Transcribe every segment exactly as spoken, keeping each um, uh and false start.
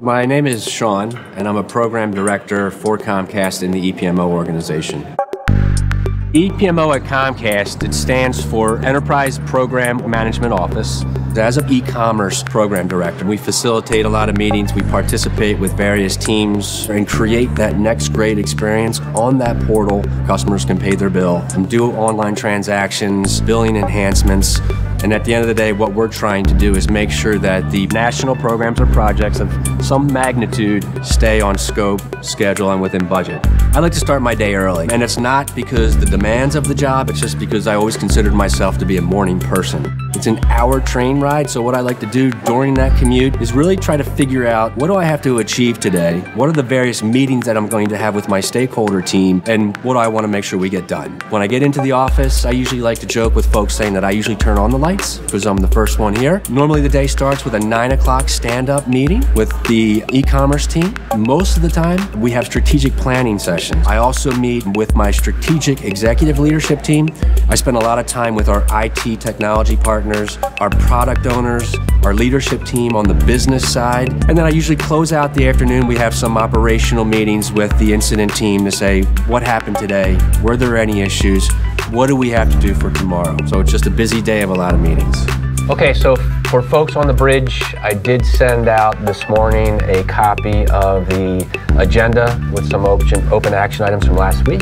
My name is Sean, and I'm a program director for Comcast in the E P M O organization. E P M O at Comcast, it stands for Enterprise Program Management Office. As an e-commerce program director, we facilitate a lot of meetings, we participate with various teams, and create that next great experience on that portal. Customers can pay their bill, and do online transactions, billing enhancements, and at the end of the day, what we're trying to do is make sure that the national programs or projects of some magnitude stay on scope, schedule, and within budget. I like to start my day early, and it's not because the demands of the job, it's just because I always considered myself to be a morning person. It's an hour train ride, so what I like to do during that commute is really try to figure out, what do I have to achieve today? What are the various meetings that I'm going to have with my stakeholder team, and what do I want to make sure we get done? When I get into the office, I usually like to joke with folks saying that I usually turn on the light because I'm the first one here. Normally the day starts with a nine o'clock stand-up meeting with the e-commerce team. Most of the time, we have strategic planning sessions. I also meet with my strategic executive leadership team. I spend a lot of time with our I T technology partners, our product owners, our leadership team on the business side. And then I usually close out the afternoon. We have some operational meetings with the incident team to say, what happened today? Were there any issues? What do we have to do for tomorrow? So it's just a busy day of a lot of meetings. Okay, so for folks on the bridge, I did send out this morning a copy of the agenda with some open, open action items from last week.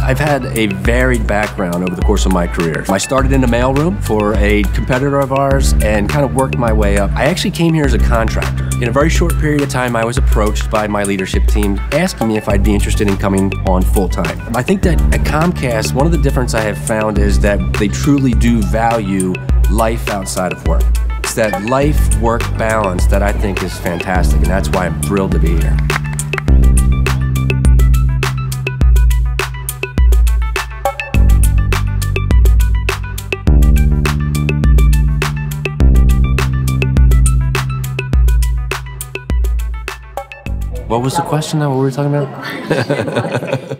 I've had a varied background over the course of my career. I started in the mailroom for a competitor of ours and kind of worked my way up. I actually came here as a contractor. In a very short period of time, I was approached by my leadership team asking me if I'd be interested in coming on full-time. I think that at Comcast, one of the differences I have found is that they truly do value life outside of work. It's that life-work balance that I think is fantastic, and that's why I'm thrilled to be here. What was the question now? What were we talking about?